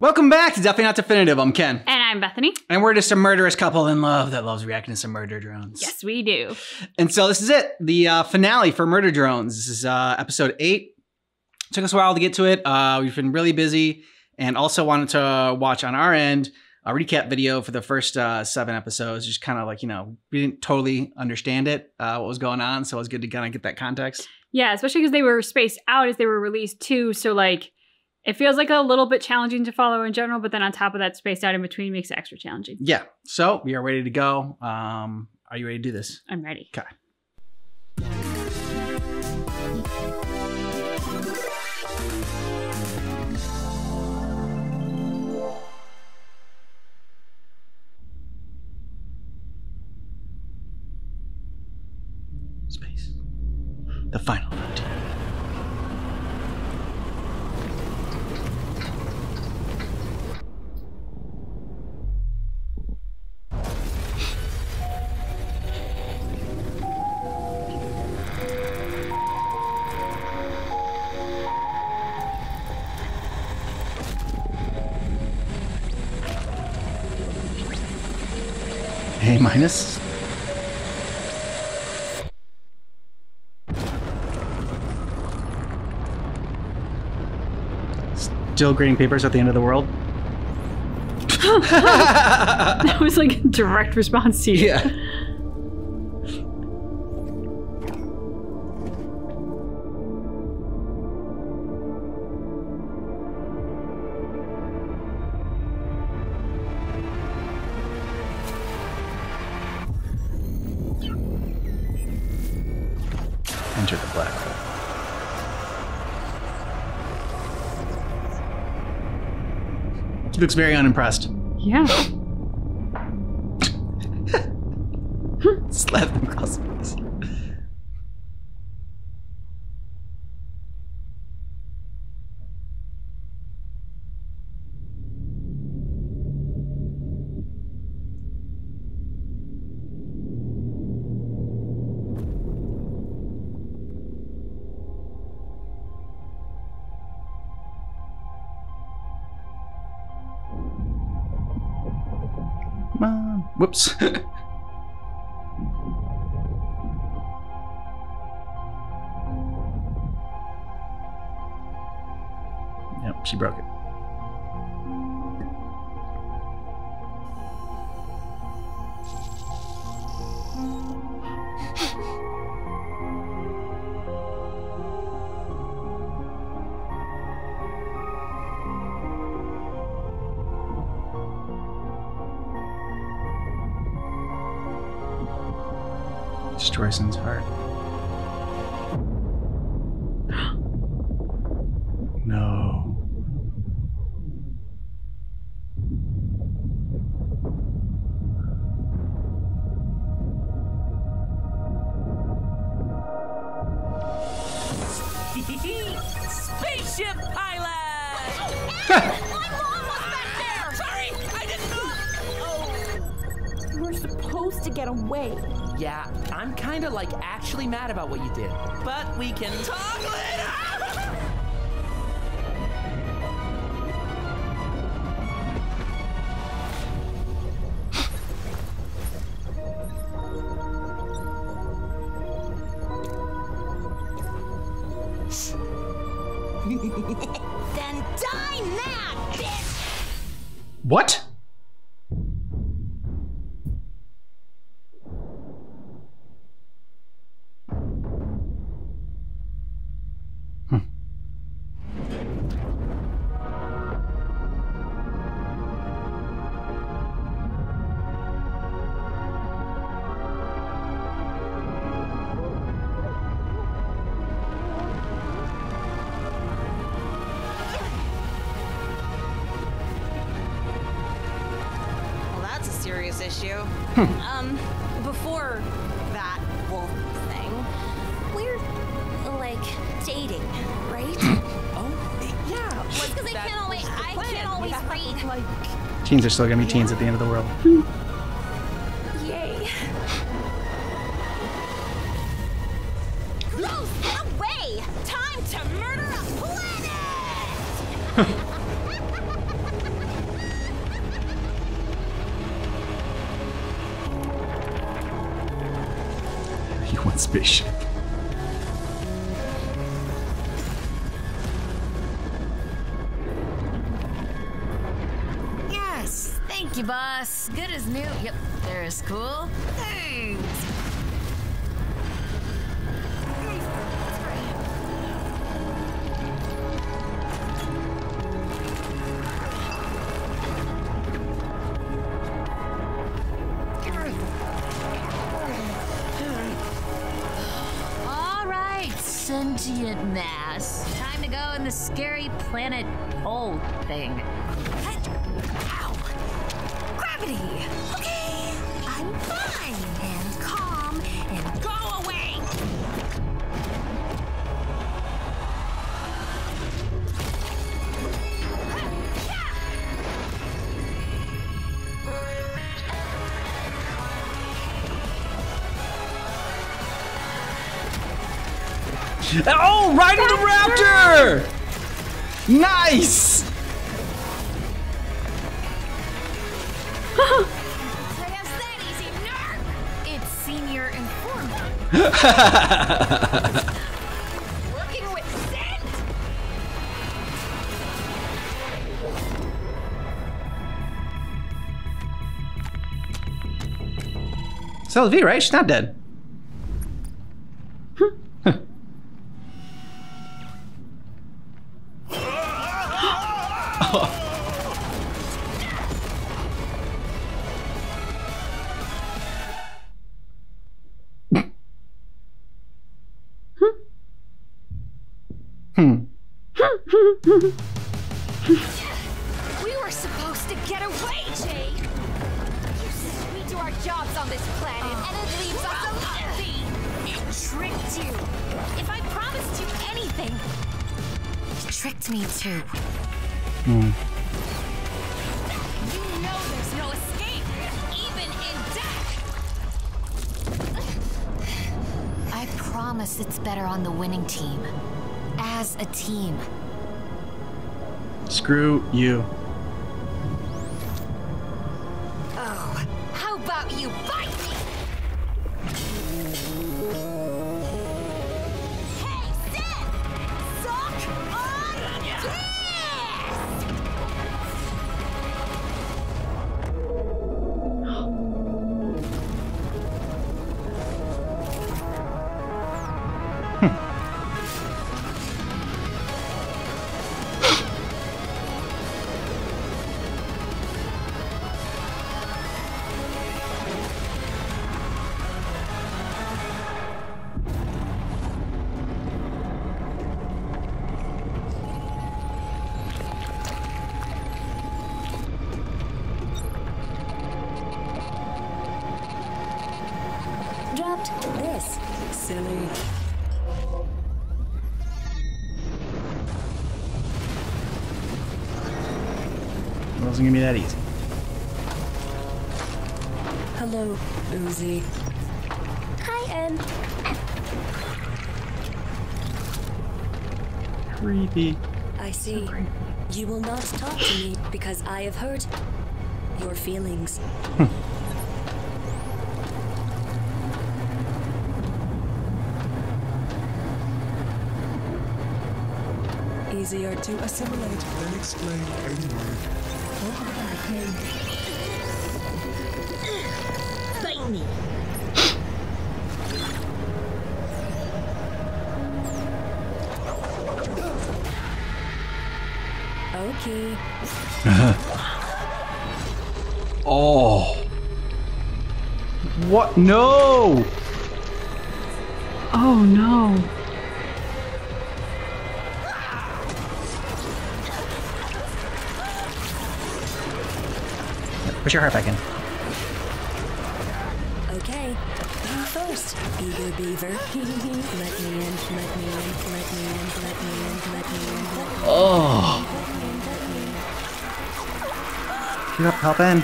Welcome back to Definitely Not Definitive. I'm Ken. And I'm Bethany. And we're just a murderous couple in love that loves reacting to some murder drones. Yes, we do. And so this is it. The finale for Murder Drones. This is episode 8. Took us a while to get to it. We've been really busy and also wanted to watch on our end a recap video for the first 7 episodes. Just kind of like, you know, we didn't totally understand it, what was going on. So it was good to kind of get that context. Yeah, especially because they were spaced out as they were released too. So like, it feels like a little bit challenging to follow in general, but then on top of that, spaced out in between makes it extra challenging. Yeah. So we are ready to go. Are you ready to do this? I'm ready. Okay. Space. The final frontier. Minus. Still grading papers at the end of the world. That was like a direct response to you. Yeah. Enter the black hole. She looks very unimpressed. Yeah. Slap them across the face. Whoops. Yep, she broke it. Destroy Sin's heart. No. Spaceship pilot! To get away. Yeah, I'm kind of like actually mad about what you did, but we can talk later. Then die now, bitch! What? Serious issue. Before that wolf thing, we're like dating, right? Oh, yeah. Because I can't always read. Like, teens are still gonna be teens at the end of the world. Yay! Close away! Time to murder a planet! spaceship. Yes, thank you, boss. Good as new. Yep, there is cool. Thanks. Sentient mass. Time to go in the scary planet hole thing. Ow! Gravity! Okay! I'm fine and calm and go away! Oh, right into the raptor! Nice! It's senior informant. Working with Sin? It's LV, right? She's not dead. We were supposed to get away, Jake! You said we do our jobs on this planet, and it leaves us alone! It tricked you! If I promised you anything, it tricked me too. You know there's no escape, even in death! I promise it's better on the winning team. As a team. Screw you. Oh, how about you fight me? Hey, Sin! Suck on this! This silly. It wasn't gonna be that easy. Hello, Uzi. Hi, Em. Creepy. I see. Creepy. You will not talk to me because I have hurt your feelings. Easier to assimilate than explain anyway. Bite me. Okay. Oh. What? No. Oh no. Put your heart back in. Okay, you first, eager beaver. Let me in, let me in, let me in, let me in, let me in. Oh! Get up, hop in.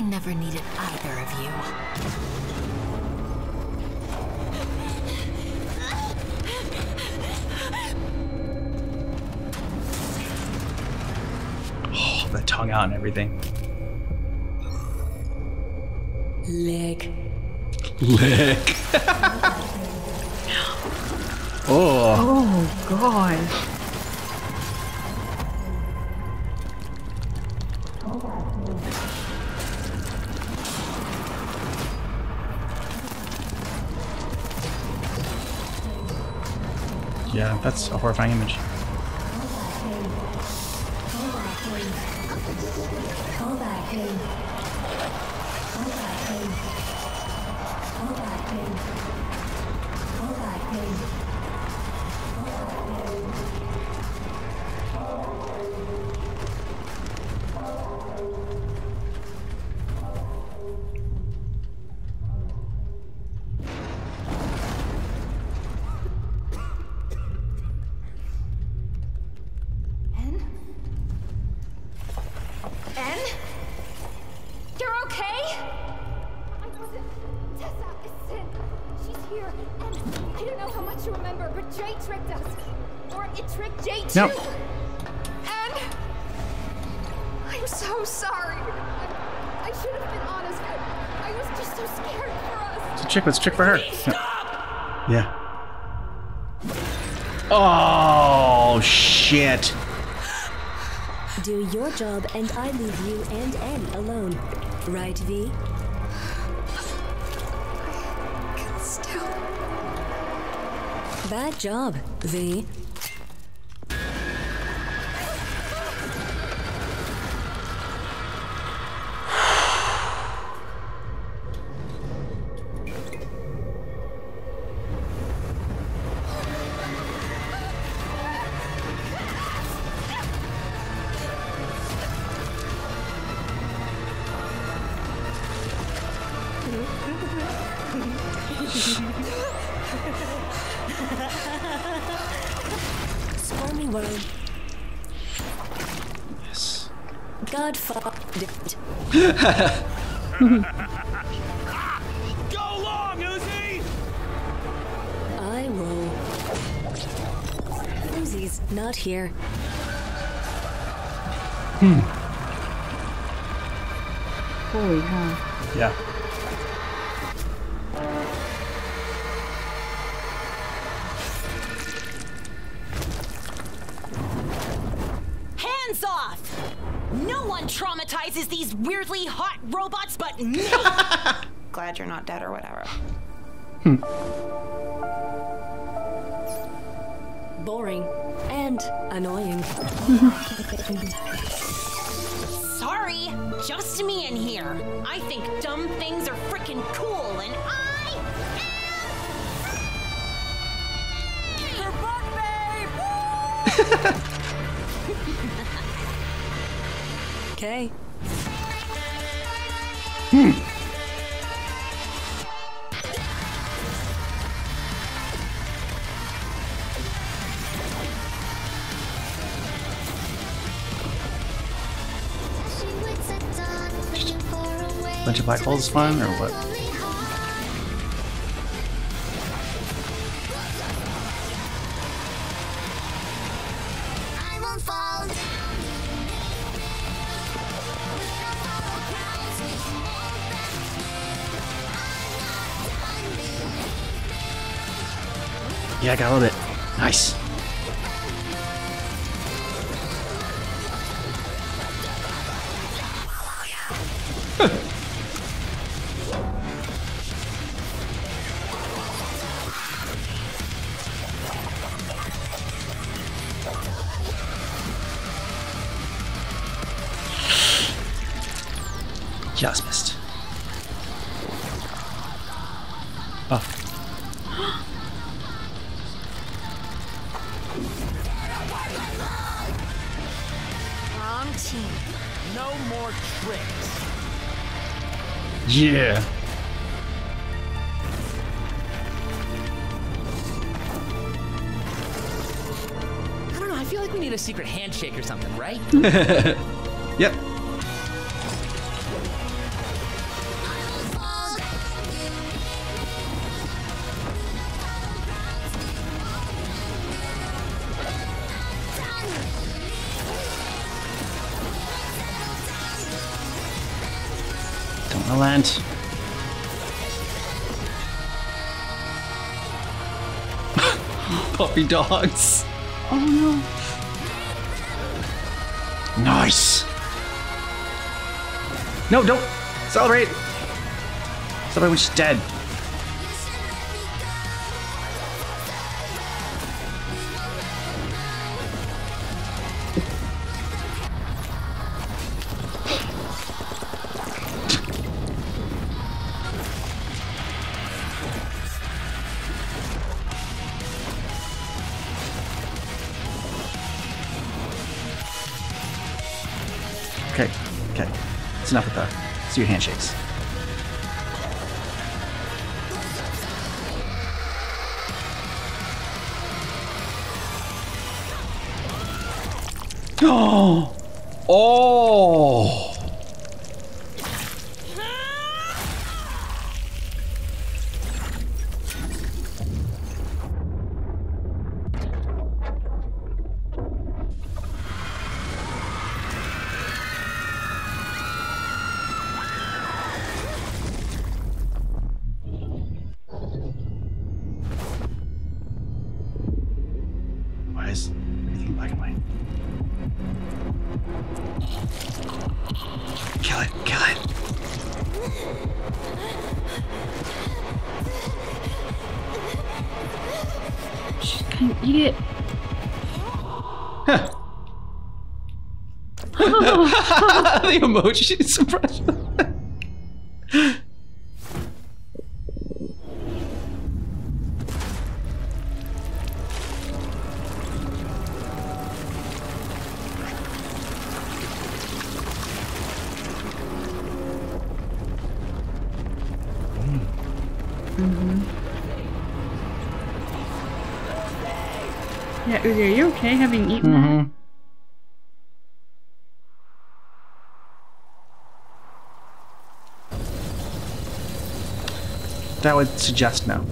I never needed either of you. Oh, the tongue out and everything. Lick. Lick. Oh. Oh, God. Yeah, that's a horrifying image. Nope. And I'm so sorry. I should have been honest. I was just so scared for us. So chick, let's check for her. Stop! Yeah. Oh shit. Do your job and I leave you and N alone. Right, V? I can still. Bad job, V. Yes. God fucked it. Go long, Uzi! I roll. Uzi's not here. Holy hell. Yeah. Traumatizes these weirdly hot robots, but me. Glad you're not dead or whatever. Boring and annoying. Sorry, just me in here. I think dumb things are freaking cool, and I am. You're fucked, babe! Okay. Bunch of black holes is fun or what? Yeah, I got a little bit. Nice. Just missed. Oh. Yeah. I don't know, I feel like we need a secret handshake or something, right? Yep. I'll land. Puppy dogs. Oh no. Nice. No, don't celebrate. Celebrate when she's dead. Enough with that. Let's do handshakes. Oh! Oh! The emoji suppression. Yeah, Uzi, are you okay having eaten that? That would suggest no.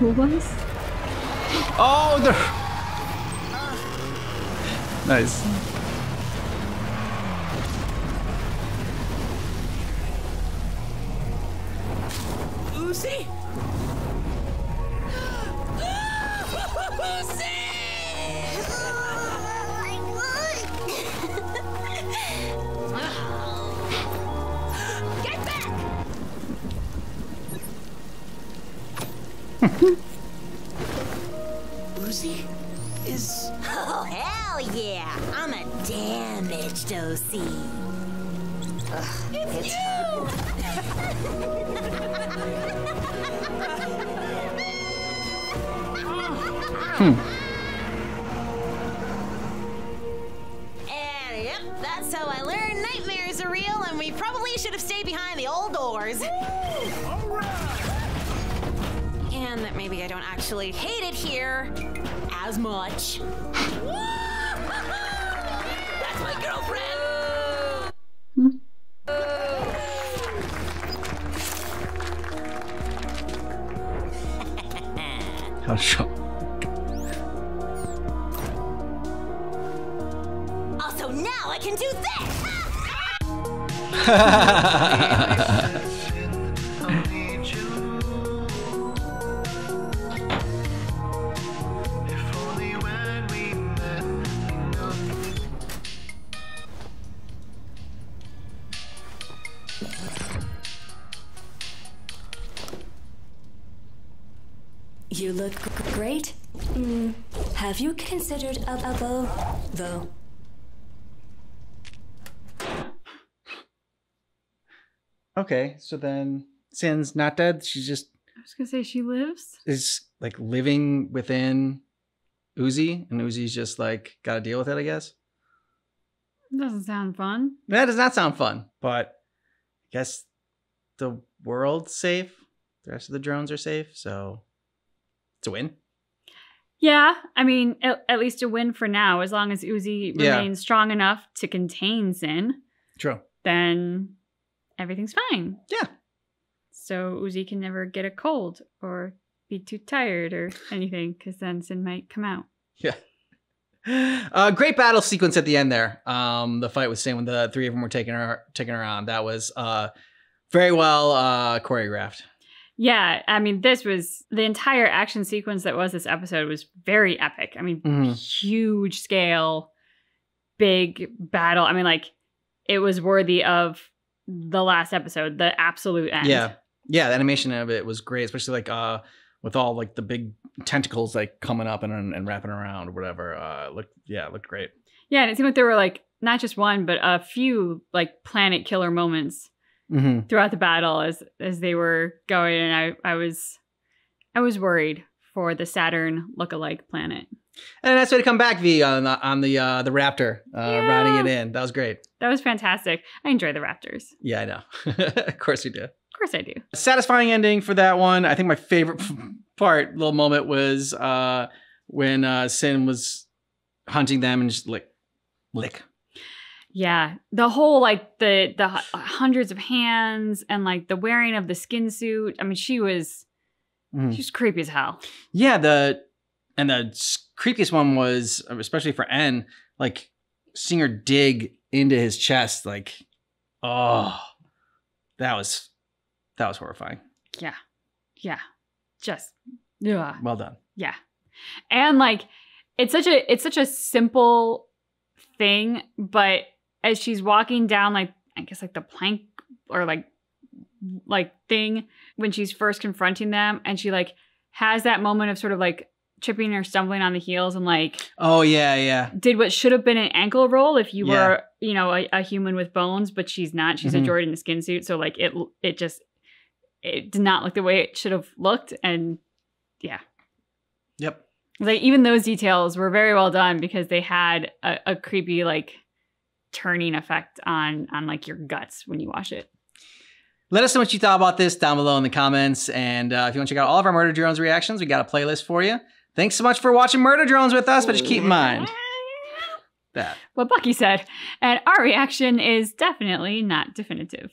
Who was? Oh, the nice. Uzi. Uzi. Uzi is... Oh, hell yeah! I'm a damaged OC. Ugh, it's you! And yep, that's how I learned nightmares are real, and we probably should have stayed behind the old doors. And that maybe I don't actually hate it here as much. That's my girlfriend! Hmm? How shocked. Also, now I can do this! You look great. Have you considered a bow, though? Okay, so then Sin's not dead. She's just... I was going to say she lives. Is like living within Uzi, and Uzi's just like, got to deal with it, I guess. Doesn't sound fun. That does not sound fun, but I guess the world's safe. The rest of the drones are safe, so it's a win. Yeah, I mean, at least a win for now. As long as Uzi remains strong enough to contain Sin, true, then everything's fine. Yeah. So Uzi can never get a cold or be too tired or anything, because then Sin might come out. Yeah. Great battle sequence at the end there. The fight with Sin when the three of them were taking her on. That was very well choreographed. Yeah, I mean, this was the entire action sequence that was this episode was very epic. I mean, huge scale, big battle. I mean, like, it was worthy of the last episode, the absolute end. Yeah, yeah, the animation of it was great, especially like with all like the big tentacles like coming up and wrapping around or whatever. Looked great. Yeah, and it seemed like there were like not just one, but a few like planet killer moments. Mm-hmm. Throughout the battle as they were going, and I was worried for the Saturn look-alike planet. And that's way to come back, V, on the Raptor, riding it in. That was great. That was fantastic. I enjoy the Raptors. Yeah, I know. Of course you do. Of course I do. Satisfying ending for that one. I think my favorite part, little moment, was when Sin was hunting them and just lick. Yeah, the whole like the hundreds of hands and like the wearing of the skin suit. I mean, she was creepy as hell. Yeah, the creepiest one was, especially for N, like seeing her dig into his chest. Like, oh, that was horrifying. Yeah, yeah, just yeah. Well done. Yeah, and like it's such a simple thing, but as she's walking down, like, I guess, like the plank or like thing when she's first confronting them, and she like has that moment of sort of like tripping or stumbling on the heels and like, oh yeah, yeah, did what should have been an ankle roll if you were, you know, a human with bones, but she's not. She's a droid in a skin suit, so like it just did not look the way it should have looked, and yeah, yep. Like even those details were very well done because they had a creepy like turning effect on like your guts when you watch it. Let us know what you thought about this down below in the comments, and if you want to check out all of our Murder Drones reactions, we got a playlist for you. Thanks so much for watching Murder Drones with us, but just keep in mind that what Bucky said, and our reaction is definitely not definitive.